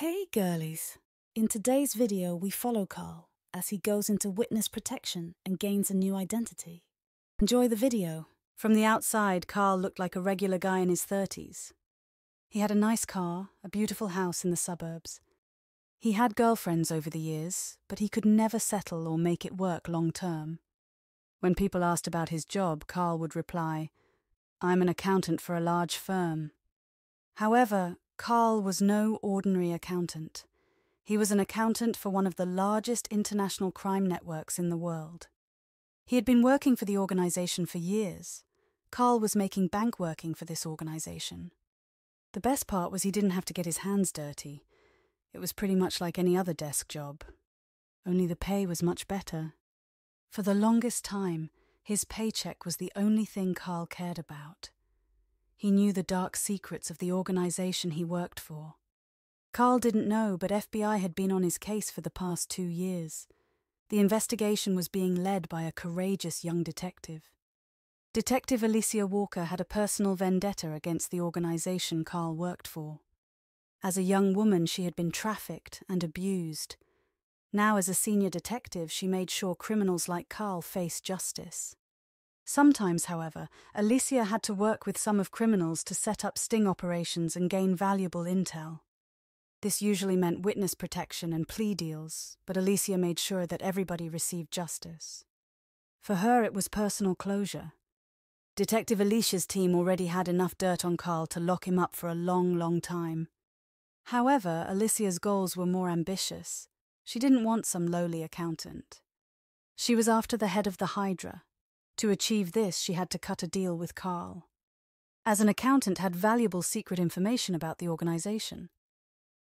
Hey girlies! In today's video we follow Carl as he goes into witness protection and gains a new identity. Enjoy the video. From the outside, Carl looked like a regular guy in his 30s. He had a nice car, a beautiful house in the suburbs. He had girlfriends over the years, but he could never settle or make it work long term. When people asked about his job, Carl would reply, "I'm an accountant for a large firm." However, Carl was no ordinary accountant. He was an accountant for one of the largest international crime networks in the world. He had been working for the organization for years. Carl was making bank working for this organization. The best part was he didn't have to get his hands dirty. It was pretty much like any other desk job. Only the pay was much better. For the longest time, his paycheck was the only thing Carl cared about. He knew the dark secrets of the organization he worked for. Carl didn't know, but FBI had been on his case for the past 2 years. The investigation was being led by a courageous young detective. Detective Alicia Walker had a personal vendetta against the organization Carl worked for. As a young woman, she had been trafficked and abused. Now, as a senior detective, she made sure criminals like Carl faced justice. Sometimes, however, Alicia had to work with some of criminals to set up sting operations and gain valuable intel. This usually meant witness protection and plea deals, but Alicia made sure that everybody received justice. For her, it was personal closure. Detective Alicia's team already had enough dirt on Carl to lock him up for a long, long time. However, Alicia's goals were more ambitious. She didn't want some lowly accountant. She was after the head of the Hydra. To achieve this, she had to cut a deal with Carl. As an accountant, had valuable secret information about the organization.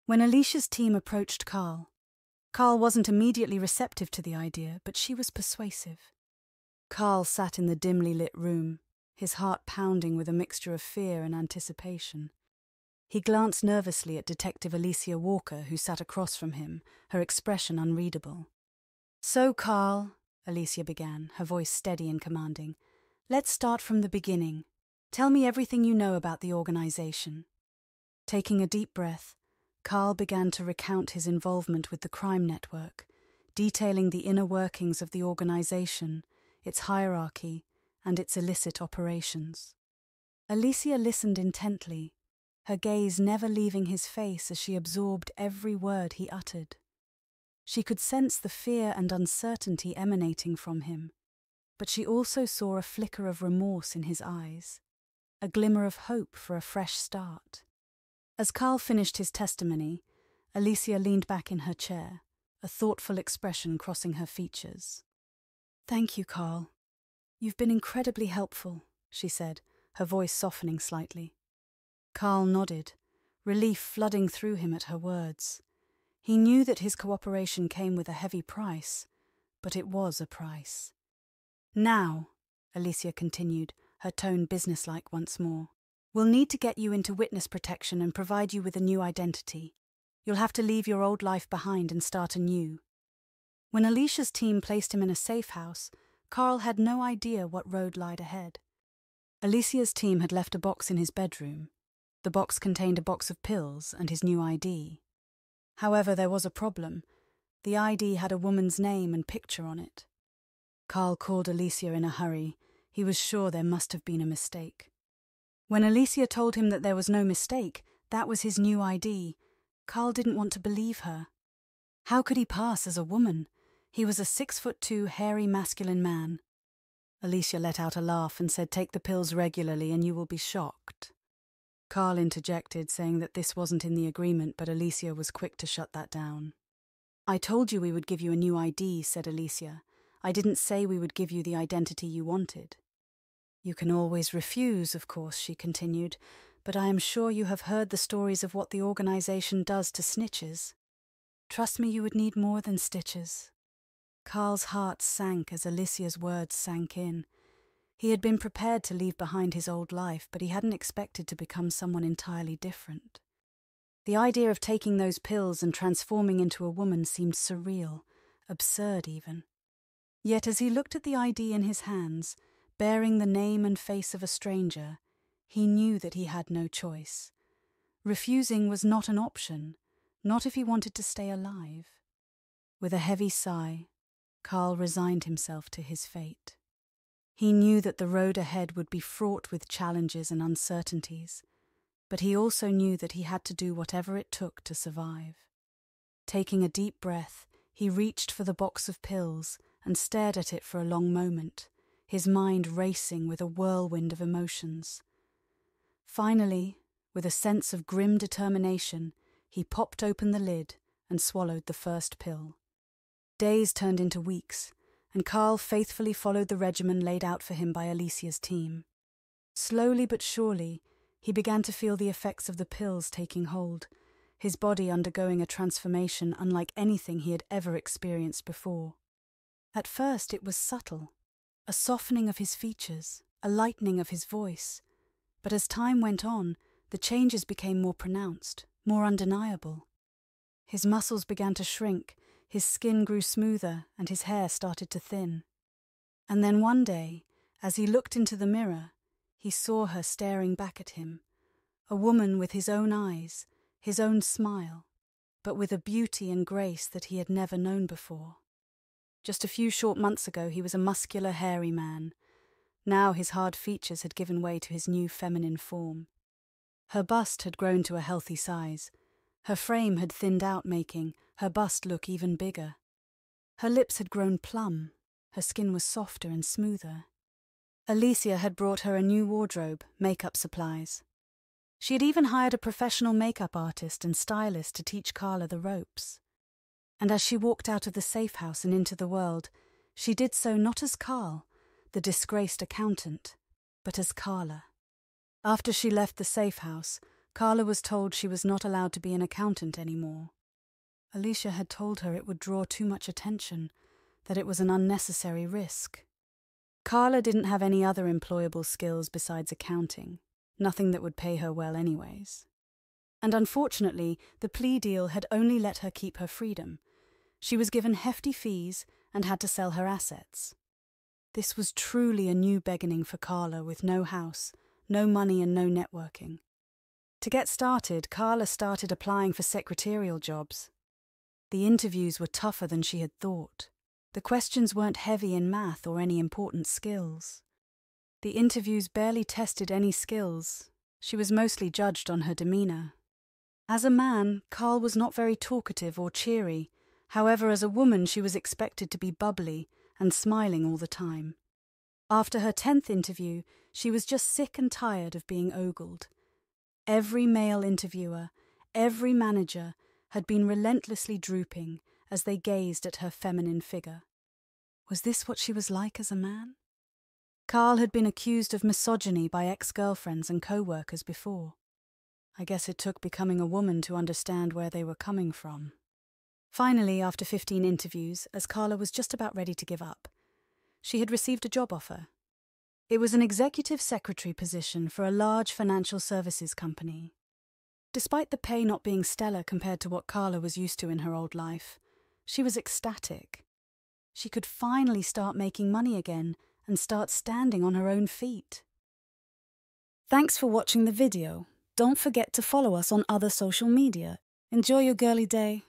When Alicia's team approached Carl, Carl wasn't immediately receptive to the idea, but she was persuasive. Carl sat in the dimly lit room, his heart pounding with a mixture of fear and anticipation. He glanced nervously at Detective Alicia Walker, who sat across from him, her expression unreadable. "So, Carl," Alicia began, her voice steady and commanding. "Let's start from the beginning. Tell me everything you know about the organization." Taking a deep breath, Carl began to recount his involvement with the crime network, detailing the inner workings of the organization, its hierarchy, and its illicit operations. Alicia listened intently, her gaze never leaving his face as she absorbed every word he uttered. She could sense the fear and uncertainty emanating from him, but she also saw a flicker of remorse in his eyes, a glimmer of hope for a fresh start. As Carl finished his testimony, Alicia leaned back in her chair, a thoughtful expression crossing her features. "Thank you, Carl. You've been incredibly helpful," she said, her voice softening slightly. Carl nodded, relief flooding through him at her words. He knew that his cooperation came with a heavy price, but it was a price. "Now," Alicia continued, her tone businesslike once more, "we'll need to get you into witness protection and provide you with a new identity. You'll have to leave your old life behind and start anew." When Alicia's team placed him in a safe house, Carl had no idea what road lied ahead. Alicia's team had left a box in his bedroom. The box contained a box of pills and his new ID. However, there was a problem. The ID had a woman's name and picture on it. Carl called Alicia in a hurry. He was sure there must have been a mistake. When Alicia told him that there was no mistake, that was his new ID, Carl didn't want to believe her. How could he pass as a woman? He was a 6'2", hairy, masculine man. Alicia let out a laugh and said, "Take the pills regularly and you will be shocked." Carl interjected, saying that this wasn't in the agreement, but Alicia was quick to shut that down. "I told you we would give you a new ID," said Alicia. "I didn't say we would give you the identity you wanted." "You can always refuse, of course," she continued, "but I am sure you have heard the stories of what the organization does to snitches. Trust me, you would need more than stitches." Carl's heart sank as Alicia's words sank in. He had been prepared to leave behind his old life, but he hadn't expected to become someone entirely different. The idea of taking those pills and transforming into a woman seemed surreal, absurd even. Yet as he looked at the ID in his hands, bearing the name and face of a stranger, he knew that he had no choice. Refusing was not an option, Not if he wanted to stay alive. With a heavy sigh, Carl resigned himself to his fate. He knew that the road ahead would be fraught with challenges and uncertainties, but he also knew that he had to do whatever it took to survive. Taking a deep breath, he reached for the box of pills and stared at it for a long moment, his mind racing with a whirlwind of emotions. Finally, with a sense of grim determination, he popped open the lid and swallowed the first pill. Days turned into weeks, and Carl faithfully followed the regimen laid out for him by Alicia's team. Slowly but surely, he began to feel the effects of the pills taking hold, his body undergoing a transformation unlike anything he had ever experienced before. At first it was subtle, a softening of his features, a lightening of his voice, but as time went on, the changes became more pronounced, more undeniable. His muscles began to shrink, his skin grew smoother, and his hair started to thin. And then one day, as he looked into the mirror, he saw her staring back at him, a woman with his own eyes, his own smile, but with a beauty and grace that he had never known before. Just a few short months ago, he was a muscular, hairy man. Now his hard features had given way to his new feminine form. Her bust had grown to a healthy size. Her frame had thinned out, making her bust look even bigger. Her lips had grown plump. Her skin was softer and smoother. Alicia had brought her a new wardrobe, makeup supplies. She had even hired a professional makeup artist and stylist to teach Carla the ropes. And as she walked out of the safe house and into the world, she did so not as Carl, the disgraced accountant, but as Carla. After she left the safe house, Carla was told she was not allowed to be an accountant anymore. Alicia had told her it would draw too much attention, that it was an unnecessary risk. Carla didn't have any other employable skills besides accounting, nothing that would pay her well anyways. And unfortunately, the plea deal had only let her keep her freedom. She was given hefty fees and had to sell her assets. This was truly a new beginning for Carla, with no house, no money and no networking. To get started, Carla started applying for secretarial jobs. The interviews were tougher than she had thought. The questions weren't heavy in math or any important skills. The interviews barely tested any skills. She was mostly judged on her demeanor. As a man, Carl was not very talkative or cheery. However, as a woman, she was expected to be bubbly and smiling all the time. After her 10th interview, she was just sick and tired of being ogled. Every male interviewer, every manager, had been relentlessly drooping as they gazed at her feminine figure. Was this what she was like as a man? Carl had been accused of misogyny by ex-girlfriends and co-workers before. I guess it took becoming a woman to understand where they were coming from. Finally, after 15 interviews, as Carla was just about ready to give up, she had received a job offer. It was an executive secretary position for a large financial services company. Despite the pay not being stellar compared to what Carla was used to in her old life, she was ecstatic. She could finally start making money again and start standing on her own feet. Thanks for watching the video. Don't forget to follow us on other social media. Enjoy your girly day.